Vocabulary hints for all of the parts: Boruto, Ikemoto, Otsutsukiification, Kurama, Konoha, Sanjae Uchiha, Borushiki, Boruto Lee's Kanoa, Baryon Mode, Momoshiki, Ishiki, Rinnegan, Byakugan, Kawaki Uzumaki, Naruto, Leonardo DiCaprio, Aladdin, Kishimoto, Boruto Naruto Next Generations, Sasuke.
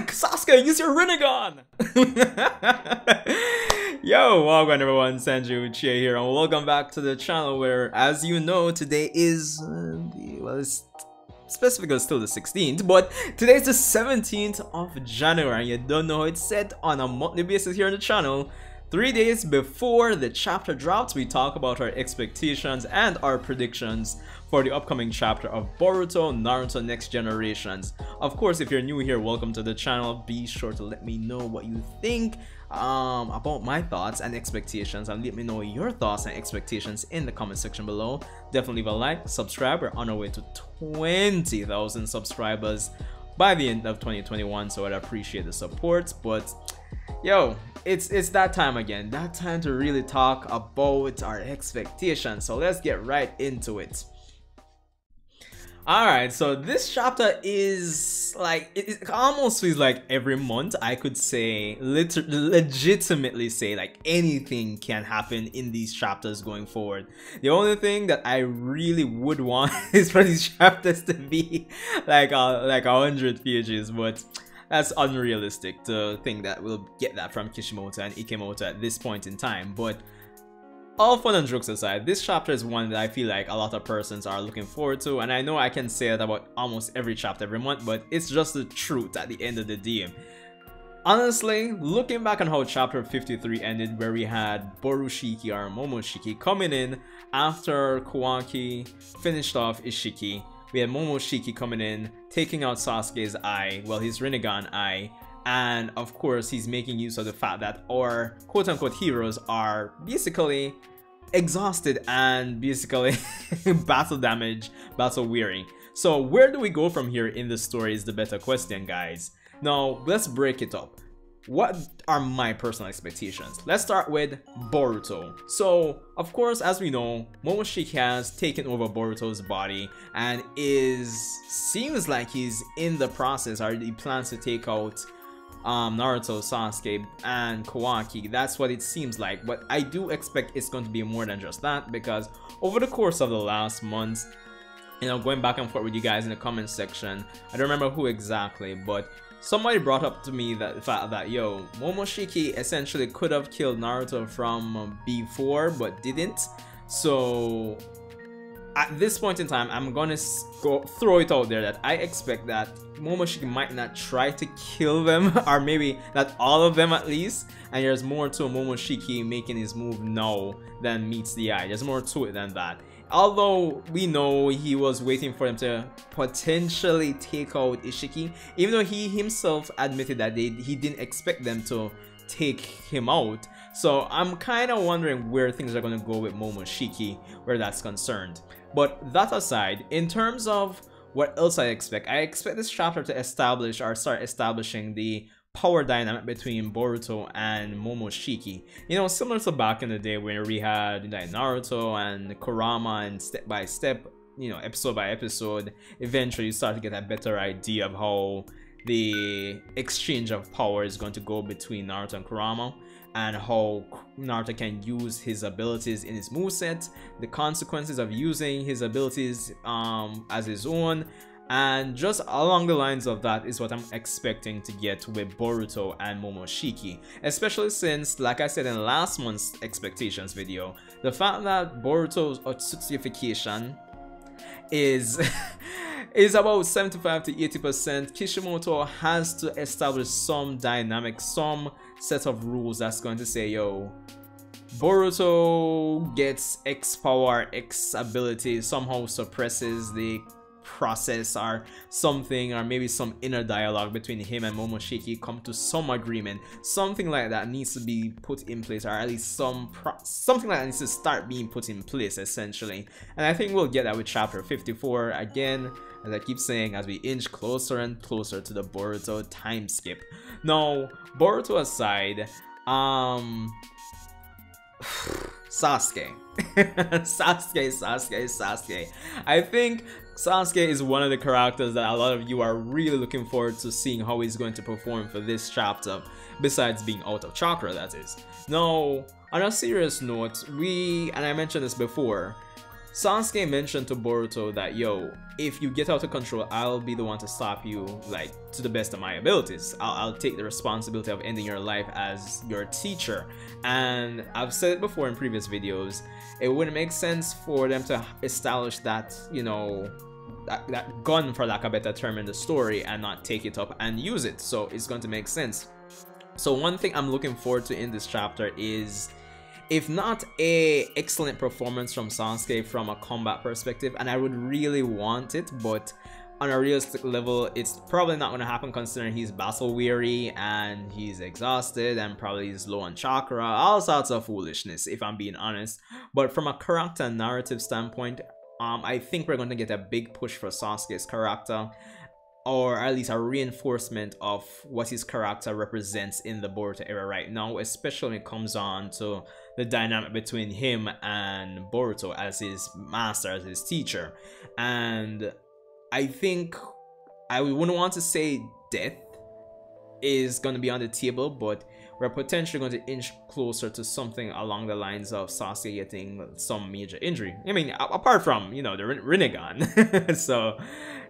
Quick, Sasuke, use your Rinnegan! Yo, welcome everyone, Sanjae Uchiha here, and welcome back to the channel where, as you know, today is, well, it's specifically still the 16th, but today's the 17th of January, and you don't know how it's set on a monthly basis here on the channel. 3 days before the chapter drops, we talk about our expectations and our predictions for the upcoming chapter of Boruto Naruto Next Generations. Of course, if you're new here, welcome to the channel. Be sure to let me know what you think about my thoughts and expectations, and let me know your thoughts and expectations in the comment section below. Definitely leave a like, subscribe. We're on our way to 20,000 subscribers by the end of 2021, so I'd appreciate the support. But yo, it's that time again, that time to really talk about our expectations, so let's get right into it. Alright, so this chapter is like, it almost feels like every month I could say, legitimately say, like anything can happen in these chapters going forward. The only thing that I really would want is for these chapters to be like 100 pages, but that's unrealistic to think that we'll get that from Kishimoto and Ikemoto at this point in time. But all fun and jokes aside, this chapter is one that I feel like a lot of persons are looking forward to, and I know I can say that about almost every chapter every month, but it's just the truth at the end of the day. Honestly, looking back on how chapter 53 ended, where we had Borushiki or Momoshiki coming in after Kawaki finished off Ishiki, we had Momoshiki coming in, taking out Sasuke's eye, well, his Rinnegan eye, and of course he's making use of the fact that our quote-unquote heroes are basically exhausted and basically battle damage, battle weary. So where do we go from here in the story is the better question, guys. Now let's break it up. What are my personal expectations? Let's start with Boruto. So, of course, as we know, Momoshiki has taken over Boruto's body and seems like he's in the process, or he plans to take out Naruto, Sasuke, and Kawaki. That's what it seems like, but I do expect it's going to be more than just that, because over the course of the last months, you know, going back and forth with you guys in the comment section, I don't remember who exactly, but somebody brought up to me that the fact that, yo, Momoshiki essentially could have killed Naruto from before but didn't. So at this point in time, I'm gonna throw it out there that I expect that Momoshiki might not try to kill them, or maybe not all of them at least, and there's more to Momoshiki making his move now than meets the eye. There's more to it than that. Although we know he was waiting for them to potentially take out Ishiki, even though he himself admitted that he didn't expect them to take him out. So I'm kind of wondering where things are going to go with Momoshiki, where that's concerned. But that aside, in terms of what else I expect this chapter to establish or start establishing the power dynamic between Boruto and Momoshiki. You know, similar to back in the day where we had like Naruto and Kurama, and step by step, you know, episode by episode, eventually you start to get a better idea of how the exchange of power is going to go between Naruto and Kurama, and how Naruto can use his abilities in his moveset, the consequences of using his abilities as his own. And just along the lines of that is what I'm expecting to get with Boruto and Momoshiki. Especially since, like I said in last month's expectations video, the fact that Boruto's Otsutsukiification is about 75 to 80%, Kishimoto has to establish some dynamic, some set of rules that's going to say, yo, Boruto gets X power, X ability, somehow suppresses the process or something, or maybe some inner dialogue between him and Momoshiki, come to some agreement. Something like that needs to be put in place, or at least something like that needs to start being put in place, essentially. And I think we'll get that with chapter 54 again, as I keep saying, as we inch closer and closer to the Boruto time skip. Now, Boruto aside, Sasuke. Sasuke. I think Sasuke is one of the characters that a lot of you are really looking forward to seeing how he's going to perform for this chapter, besides being out of chakra, that is. Now, on a serious note, and I mentioned this before, Sasuke mentioned to Boruto that, yo, if you get out of control, I'll be the one to stop you, like, to the best of my abilities. I'll take the responsibility of ending your life as your teacher. And I've said it before in previous videos, it wouldn't make sense for them to establish that, you know, that gun, for lack of a better term, in the story and not take it up and use it. So it's going to make sense. So one thing I'm looking forward to in this chapter is, if not a excellent performance from Sasuke from a combat perspective, and I would really want it, but on a realistic level, it's probably not going to happen considering he's battle weary and he's exhausted and probably he's low on chakra, all sorts of foolishness, if I'm being honest. But from a character narrative standpoint, I think we're going to get a big push for Sasuke's character, or at least a reinforcement of what his character represents in the Boruto era right now, especially when it comes on to the dynamic between him and Boruto as his master, as his teacher. And I think I wouldn't want to say death is going to be on the table, but we're potentially going to inch closer to something along the lines of Sasuke getting some major injury. I mean, apart from, you know, the Rinnegan. So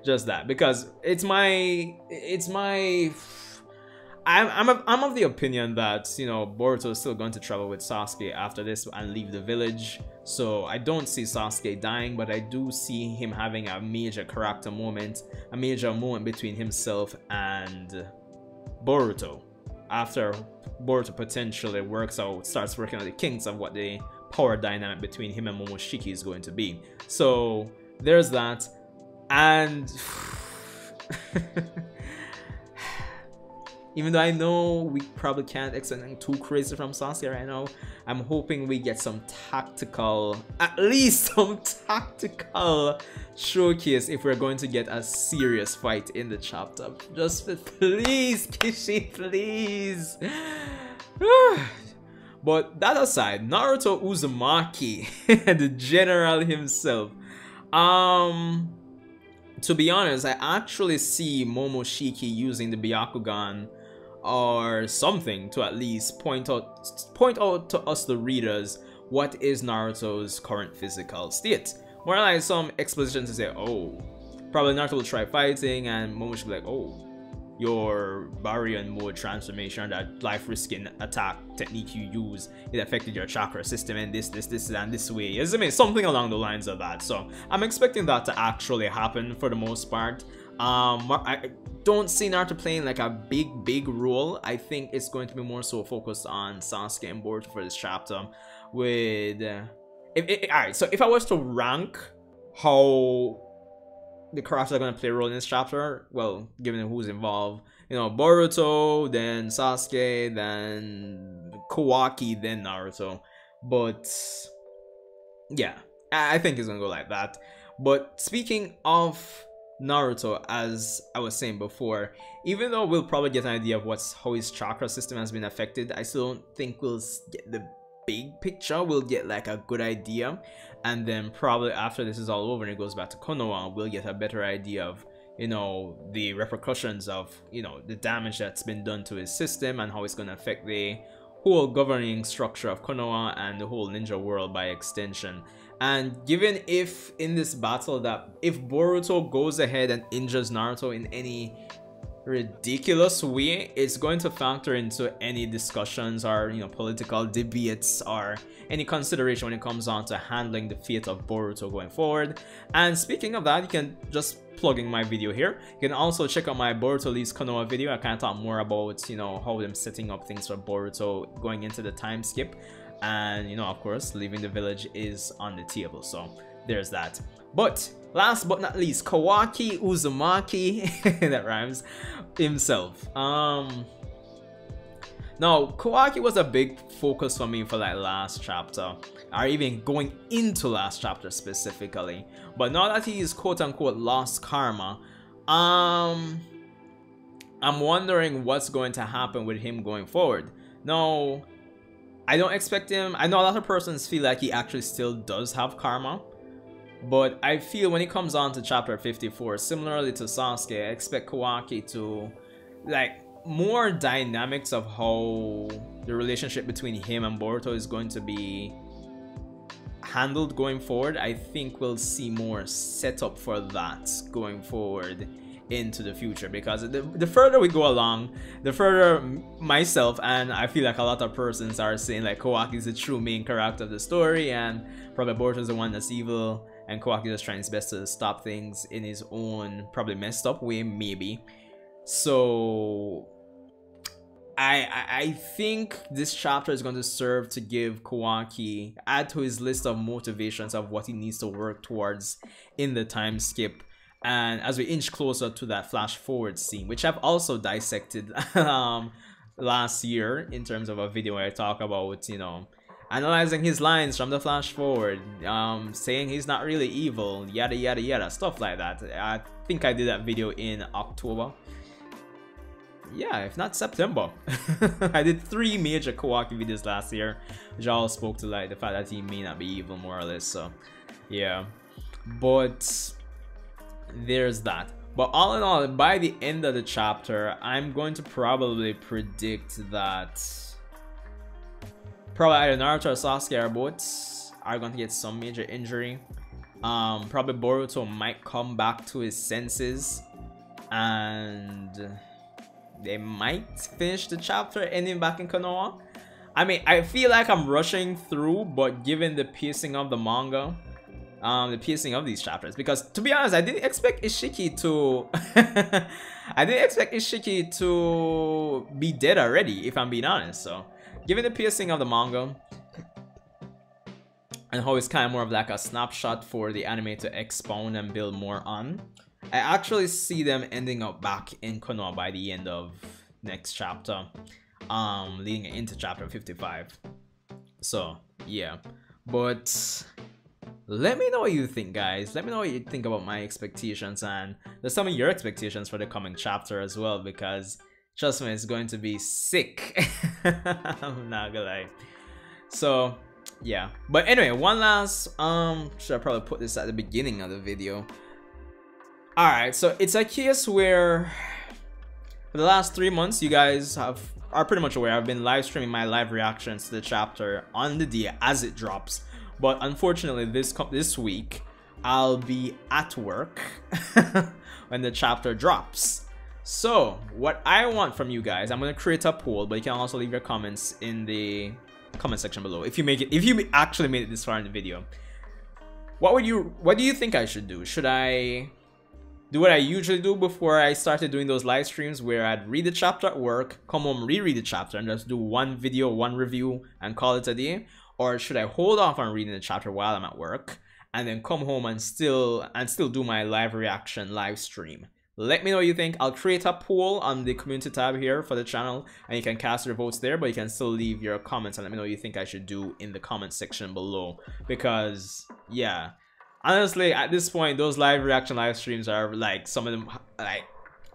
just that, because I'm of the opinion that, you know, Boruto is still going to travel with Sasuke after this and leave the village. So I don't see Sasuke dying, but I do see him having a major character moment, a major moment between himself and Boruto, after Boruto potentially starts working on the kinks of what the power dynamic between him and Momoshiki is going to be. So there's that. And even though I know we probably can't expect anything too crazy from Sasuke right now, I'm hoping we get some tactical, at least some tactical showcase if we're going to get a serious fight in the chapter. Just please, Kishi, please. But that aside, Naruto Uzumaki, the general himself. To be honest, I actually see Momoshiki using the Byakugan or something to at least point out to us, the readers, what is Naruto's current physical state. More like some exposition to say, oh, probably Naruto will try fighting and Momoshiki will be like, oh, your Baryon Mode transformation, that life-risking attack technique you use, it affected your chakra system in this way. I mean, something along the lines of that. So I'm expecting that to actually happen for the most part. I don't see Naruto playing like a big role. I think it's going to be more so focused on Sasuke and Boruto for this chapter. With alright, so if I was to rank how the characters are going to play a role in this chapter, well, given who's involved, you know, Boruto, then Sasuke, then Kawaki, then Naruto. But yeah, I think it's going to go like that. But speaking of Naruto, as I was saying before, even though we'll probably get an idea of how his chakra system has been affected, I still don't think we'll get the big picture. We'll get like a good idea, and then probably after this is all over and it goes back to Konoha, we'll get a better idea of, you know, the repercussions of, you know, the damage that's been done to his system and how it's going to affect the whole governing structure of Konoha and the whole ninja world by extension. And given if in this battle that if Boruto goes ahead and injures Naruto in any ridiculous way, it's going to factor into any discussions or, you know, political debates or any consideration when it comes on to handling the fate of Boruto going forward. And speaking of that, you can just plugging my video here, you can also check out my Boruto Lee's Kanoa video. I kind of talk more about, you know, how them setting up things for Boruto going into the time skip, and, you know, of course leaving the village is on the table. So there's that. But last but not least, Kawaki Uzumaki, that rhymes, himself. Now, Kawaki was a big focus for me for like last chapter, or even going into last chapter specifically. But now that he is quote-unquote lost karma, I'm wondering what's going to happen with him going forward. Now, I don't expect him, I know a lot of persons feel like he actually still does have karma, but I feel when it comes on to chapter 54, similarly to Sasuke, I expect Kawaki to, like, more dynamics of how the relationship between him and Boruto is going to be handled going forward. I think we'll see more setup for that going forward into the future, because the further we go along, the further myself and I feel like a lot of persons are saying like Kawaki is the true main character of the story, and probably Boruto is the one that's evil and Kawaki just trying his best to stop things in his own probably messed up way, maybe. So I think this chapter is going to serve to give Kawaki, add to his list of motivations of what he needs to work towards in the time skip. And as we inch closer to that flash forward scene, which I've also dissected last year in terms of a video where I talk about, you know, analyzing his lines from the flash forward, saying he's not really evil, yada, yada, yada, stuff like that. I think I did that video in October. Yeah, if not September. I did 3 major Kawaki videos last year, which all spoke to like the fact that he may not be evil, more or less. So yeah, but there's that. But all in all, by the end of the chapter, I'm going to probably predict that probably either Naruto or Sasuke or both are going to get some major injury. Probably Boruto might come back to his senses, and they might finish the chapter ending back in Konoha. I mean, I feel like I'm rushing through, but given the pacing of the manga, the pacing of these chapters, because to be honest, I didn't expect Ishiki to be dead already, if I'm being honest. So given the pacing of the manga and how it's kind of more of like a snapshot for the anime to expound and build more on, I actually see them ending up back in Konoha by the end of next chapter, leading into chapter 55. So yeah, but let me know what you think, guys. Let me know what you think about my expectations and some of your expectations for the coming chapter as well, because trust me, it's going to be sick. I'm not gonna lie. So yeah, but anyway, one last should I probably put this at the beginning of the video. Alright, so it's a case where for the last 3 months, you guys are pretty much aware I've been live streaming my live reactions to the chapter on the day as it drops. But unfortunately, this week, I'll be at work when the chapter drops. So what I want from you guys, I'm going to create a poll, but you can also leave your comments in the comment section below if you make it, if you actually made it this far in the video. What do you think I should do? Should I do what I usually do before I started doing those live streams, where I'd read the chapter at work, come home, reread the chapter, and just do one video, one review, and call it a day? Or should I hold off on reading the chapter while I'm at work, and then come home and still do my live reaction live stream? Let me know what you think. I'll create a poll on the community tab here for the channel, and you can cast your votes there, but you can still leave your comments and let me know what you think I should do in the comment section below, because, yeah, honestly, at this point, those live reaction live streams are like, some of them, like,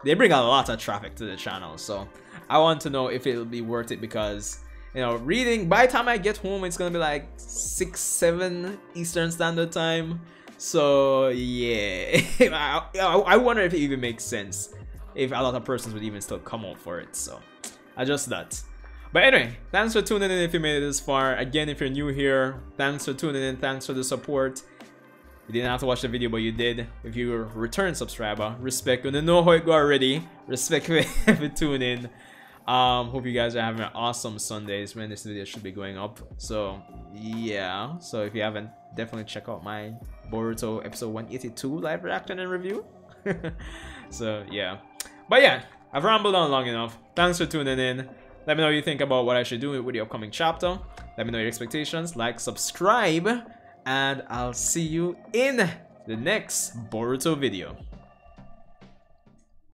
they bring a lot of traffic to the channel. So I want to know if it'll be worth it, because, you know, reading, by the time I get home, it's gonna be like 6, 7 Eastern Standard Time. So yeah, I wonder if it even makes sense, if a lot of persons would even still come out for it. So adjust that. But anyway, thanks for tuning in if you made it this far. Again, if you're new here, thanks for tuning in, thanks for the support. You didn't have to watch the video, but you did. If you're a return subscriber, respect. You know how it go already. Respect for tuning in. Hope you guys are having an awesome Sundays when this video should be going up. So yeah. So if you haven't, definitely check out my Boruto episode 182 live reaction and review. So yeah. But yeah, I've rambled on long enough. Thanks for tuning in. Let me know what you think about what I should do with the upcoming chapter. Let me know your expectations. Like, subscribe. And I'll see you in the next Boruto video.